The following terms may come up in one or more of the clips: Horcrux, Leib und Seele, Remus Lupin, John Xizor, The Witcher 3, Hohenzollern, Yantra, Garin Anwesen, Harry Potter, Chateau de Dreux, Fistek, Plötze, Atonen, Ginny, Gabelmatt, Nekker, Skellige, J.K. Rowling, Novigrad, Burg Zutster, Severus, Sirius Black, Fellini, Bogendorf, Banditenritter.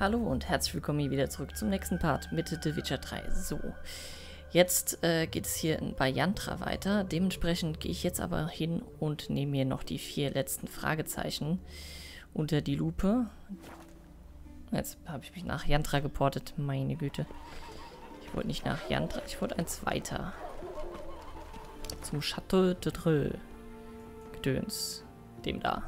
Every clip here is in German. Hallo und herzlich willkommen wieder zurück zum nächsten Part mit The Witcher 3. So, jetzt geht es hier bei Yantra weiter. Dementsprechend gehe ich jetzt aber hin und nehme mir noch die 4 letzten Fragezeichen unter die Lupe. Jetzt habe ich mich nach Yantra geportet, meine Güte. Ich wollte nicht nach Yantra, ich wollte eins weiter. Zum Chateau de Dreux. Gedöns. Dem da.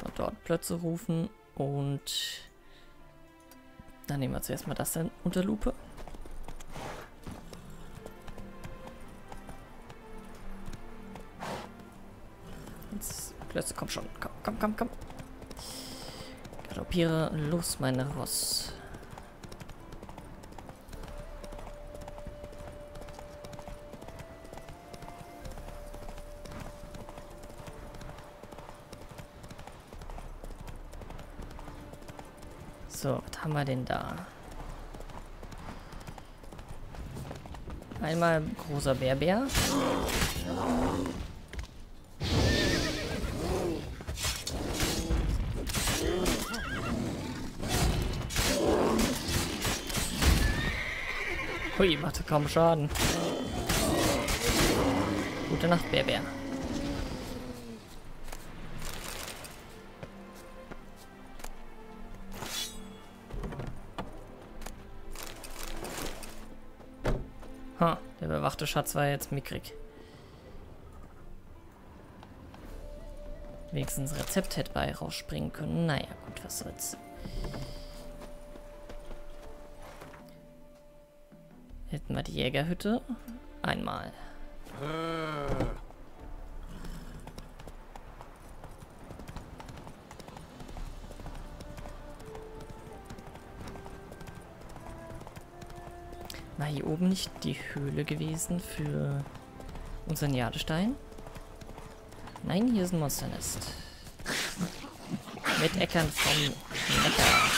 Von dort Plötze rufen und dann nehmen wir zuerst mal das dann unter Lupe. Jetzt Plötze, komm schon, komm. Galoppiere los, meine Ross. So, was haben wir denn da? Einmal großer Bärbär. Hui, machte kaum Schaden. Gute Nacht, Bärbär. Ha, der bewachte Schatz war jetzt mickrig. Wenigstens Rezept hätte bei rausspringen können. Naja, gut, was soll's. Hätten wir die Jägerhütte. Einmal. War hier oben nicht die Höhle gewesen für unseren Jadestein? Nein, hier ist ein Monsternest. Mit Äckern vom Nekker.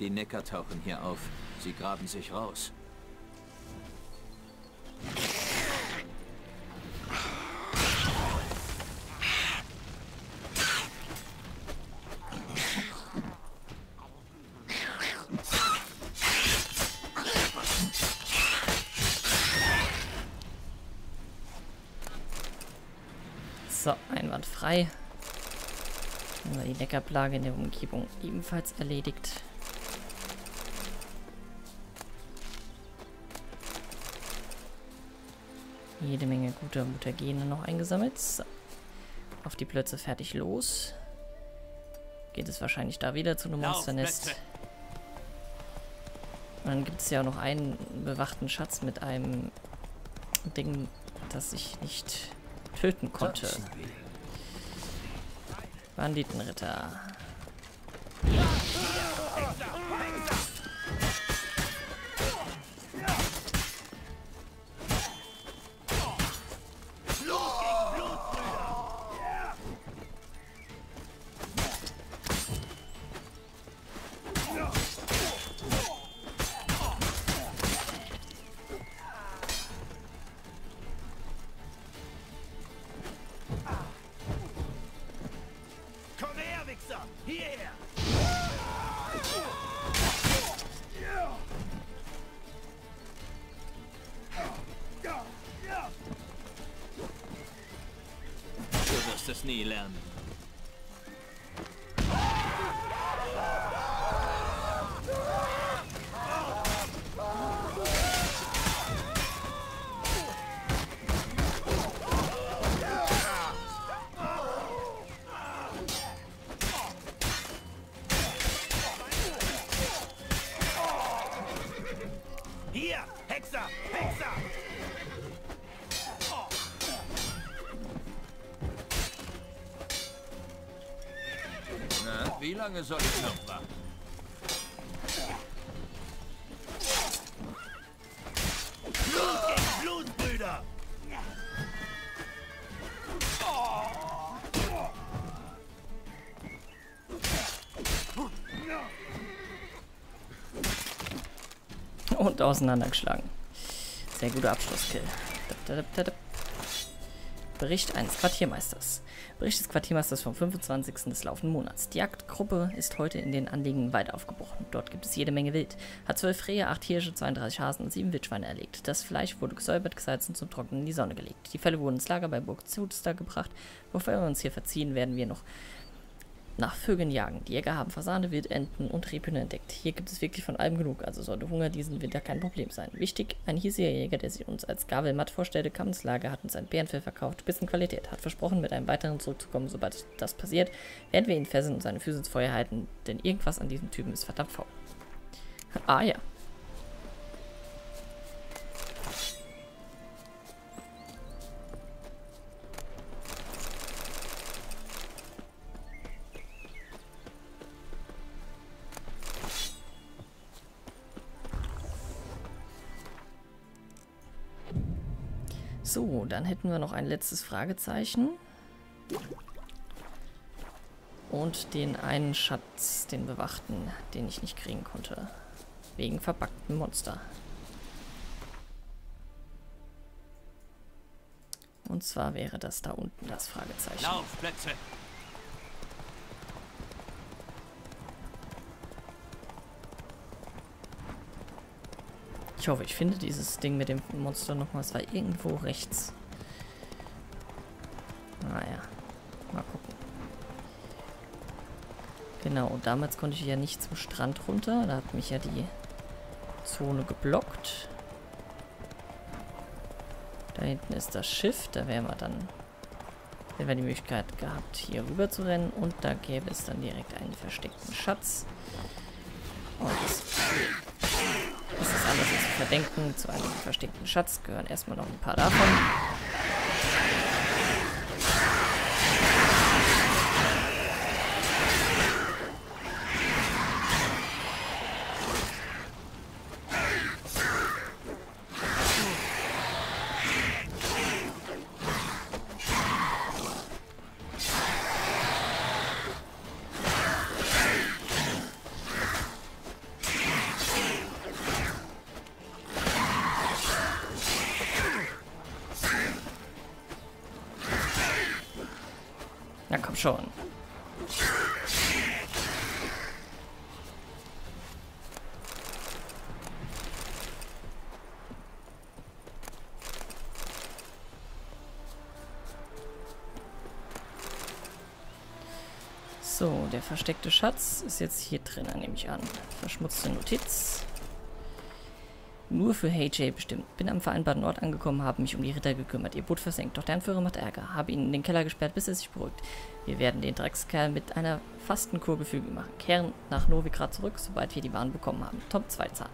Die Nekker tauchen hier auf. Sie graben sich raus. So, einwandfrei. Dann haben wir die Neckerplage in der Umgebung ebenfalls erledigt. Jede Menge guter Mutagene noch eingesammelt. So. Auf die Plötze fertig los. Geht es wahrscheinlich da wieder zu einem Monsternest. Und dann gibt es ja auch noch einen bewachten Schatz mit einem Ding, das ich nicht töten konnte. Banditenritter. Das nie lernen. Hier, Hexer, Hexer! Wie lange soll ich noch warten? Blut gegen Blut, Brüder! wird auseinandergeschlagen. Sehr guter Abschlusskill. Bericht eines Quartiermeisters. Bericht des Quartiermeisters vom 25. des laufenden Monats. Die Jagdgruppe ist heute in den Anliegen weit aufgebrochen. Dort gibt es jede Menge Wild. Hat 12 Rehe, 8 Hirsche, 32 Hasen und 7 Wildschweine erlegt. Das Fleisch wurde gesäubert, gesalzen und zum Trocknen in die Sonne gelegt. Die Felle wurden ins Lager bei Burg Zutster gebracht. Bevor wir uns hier verziehen, werden wir noch nach Vögeln jagen. Die Jäger haben Fasane, Wildenten und Rebhühner entdeckt. Hier gibt es wirklich von allem genug, also sollte Hunger diesen Winter kein Problem sein. Wichtig, ein hiesiger Jäger, der sich uns als Gabelmatt vorstellte, kam ins Lager, hat uns ein Bärenfell verkauft, bisschen Qualität, hat versprochen, mit einem weiteren zurückzukommen, sobald das passiert, werden wir ihn fesseln und seine Füße ins Feuer halten, denn irgendwas an diesem Typen ist verdammt faul. Ah ja. So, dann hätten wir noch ein letztes Fragezeichen. Und den einen Schatz, den bewachten, den ich nicht kriegen konnte. Wegen verpacktem Monster. Und zwar wäre das da unten das Fragezeichen. Lauf, Plötze! Ich hoffe, ich finde dieses Ding mit dem Monster nochmal. Es war irgendwo rechts. Naja. Mal gucken. Genau, damals konnte ich ja nicht zum Strand runter. Da hat mich ja die Zone geblockt. Da hinten ist das Schiff. Da hätten wir die Möglichkeit gehabt, hier rüber zu rennen. Und da gäbe es dann direkt einen versteckten Schatz. Und das ist alles zu verdenken. Zu einem versteckten Schatz gehören erstmal noch ein paar davon. Na komm schon. So, der versteckte Schatz ist jetzt hier drin, nehme ich an. Verschmutzte Notiz. Nur für HJ bestimmt. Bin am vereinbarten Ort angekommen, habe mich um die Ritter gekümmert. Ihr Boot versenkt, doch der Anführer macht Ärger. Habe ihn in den Keller gesperrt, bis er sich beruhigt. Wir werden den Dreckskerl mit einer Fastenkur gefügig machen. Kehren nach Novigrad zurück, sobald wir die Waren bekommen haben. Top 2 Zahlen.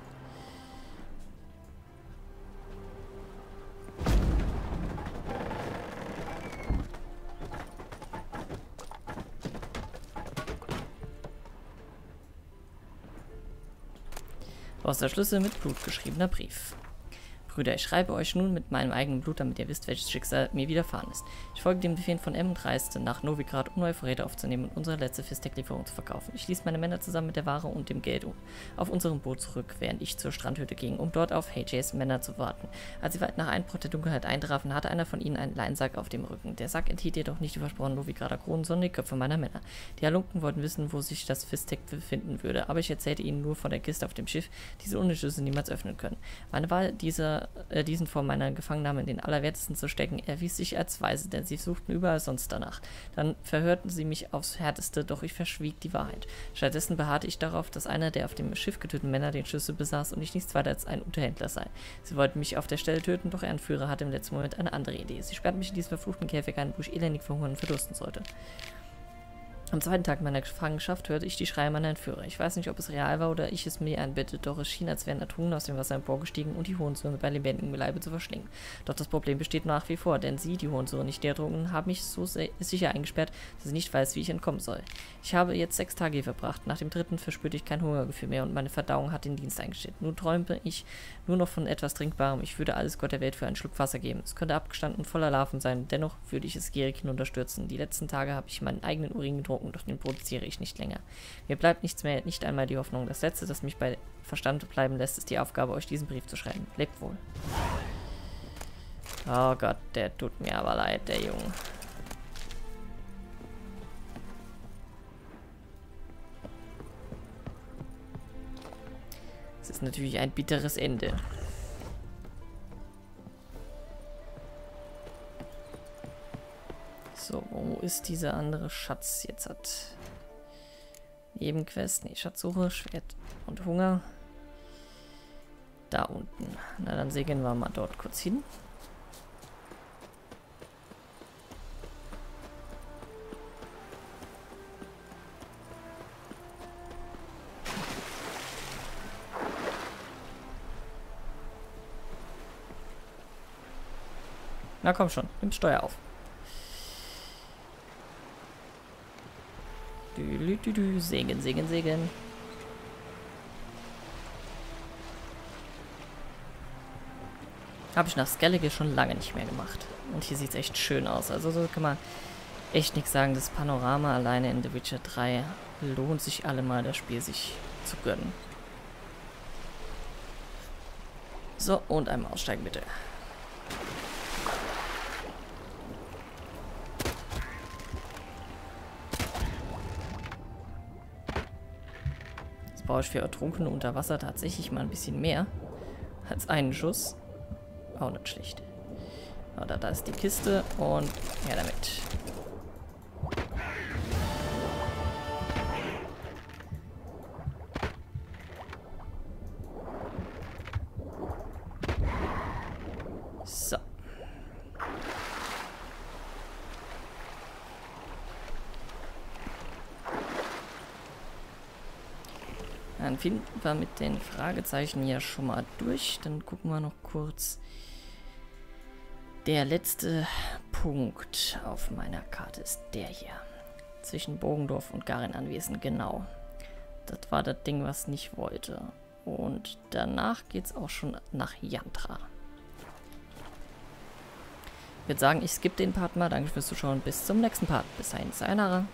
Aus der Schlüssel mit Blut geschriebener Brief. Brüder, ich schreibe euch nun mit meinem eigenen Blut, damit ihr wisst, welches Schicksal mir widerfahren ist. Ich folge dem Befehl von M und reiste nach Novigrad, um neue Vorräte aufzunehmen und unsere letzte Fistek-Lieferung zu verkaufen. Ich ließ meine Männer zusammen mit der Ware und dem Geld auf unserem Boot zurück, während ich zur Strandhütte ging, um dort auf HJs Männer zu warten. Als sie weit nach Einbruch der Dunkelheit eintrafen, hatte einer von ihnen einen Leinsack auf dem Rücken. Der Sack enthielt jedoch nicht die versprochenen Novigrader Kronen, sondern die Köpfe meiner Männer. Die Halunken wollten wissen, wo sich das Fistek befinden würde, aber ich erzählte ihnen nur von der Kiste auf dem Schiff, die sie ohne Schlüssel niemals öffnen können. Meine Wahl, diesen vor meiner Gefangennahme in den Allerwertesten zu stecken, erwies sich als weise, denn sie suchten überall sonst danach. Dann verhörten sie mich aufs Härteste, doch ich verschwieg die Wahrheit. Stattdessen beharrte ich darauf, dass einer der auf dem Schiff getöteten Männer den Schlüssel besaß und ich nichts weiter als ein Unterhändler sei. Sie wollten mich auf der Stelle töten, doch ihr Anführer hatte im letzten Moment eine andere Idee. Sie sperrten mich in diesen verfluchten Käfig ein, wo ich elendig verhungern und verdursten sollte. Am zweiten Tag meiner Gefangenschaft hörte ich die Schreie meiner Entführer. Ich weiß nicht, ob es real war oder ich es mir einbildete, doch es schien, als wären Atonen aus dem Wasser emporgestiegen und die Hohenzollern bei lebendigem Leibe zu verschlingen. Doch das Problem besteht nach wie vor, denn sie, die Hohenzollern, nicht ertrunken, haben mich so sicher eingesperrt, dass ich nicht weiß, wie ich entkommen soll. Ich habe jetzt 6 Tage hier verbracht. Nach dem 3. verspürte ich kein Hungergefühl mehr und meine Verdauung hat den Dienst eingestellt. Nun träumte ich nur noch von etwas Trinkbarem. Ich würde alles Gott der Welt für einen Schluck Wasser geben. Es könnte abgestanden und voller Larven sein, dennoch würde ich es gierig hinunterstürzen. Die letzten Tage habe ich meinen eigenen Urin getrunken. beeindrucken, doch den produziere ich nicht länger. Mir bleibt nichts mehr, nicht einmal die Hoffnung. Das Letzte, das mich bei Verstand bleiben lässt, ist die Aufgabe, euch diesen Brief zu schreiben. Lebt wohl. Oh Gott, der tut mir aber leid, der Junge. Es ist natürlich ein bitteres Ende. So, wo ist dieser andere Schatz jetzt hat? Nebenquest, nee, Schatzsuche, Schwert und Hunger. Da unten. Na, dann segeln wir mal dort kurz hin. Na komm schon, nimm Steuer auf. Segeln, segeln, segeln. Habe ich nach Skellige schon lange nicht mehr gemacht. Und hier sieht es echt schön aus. Also so kann man echt nichts sagen. Das Panorama alleine in The Witcher 3 lohnt sich allemal, das Spiel sich zu gönnen. So, und einmal aussteigen bitte. Brauche ich für Ertrunkene unter Wasser tatsächlich mal ein bisschen mehr als einen Schuss. Auch nicht schlecht. Oder da ist die Kiste und ja damit. So. Dann finden wir mit den Fragezeichen ja schon mal durch. Dann gucken wir noch kurz. Der letzte Punkt auf meiner Karte ist der hier. Zwischen Bogendorf und Garin Anwesen, genau. Das war das Ding, was ich nicht wollte. Und danach geht es auch schon nach Yantra. Ich würde sagen, ich skippe den Part mal. Danke fürs Zuschauen. Bis zum nächsten Part. Bis dahin, sayonara.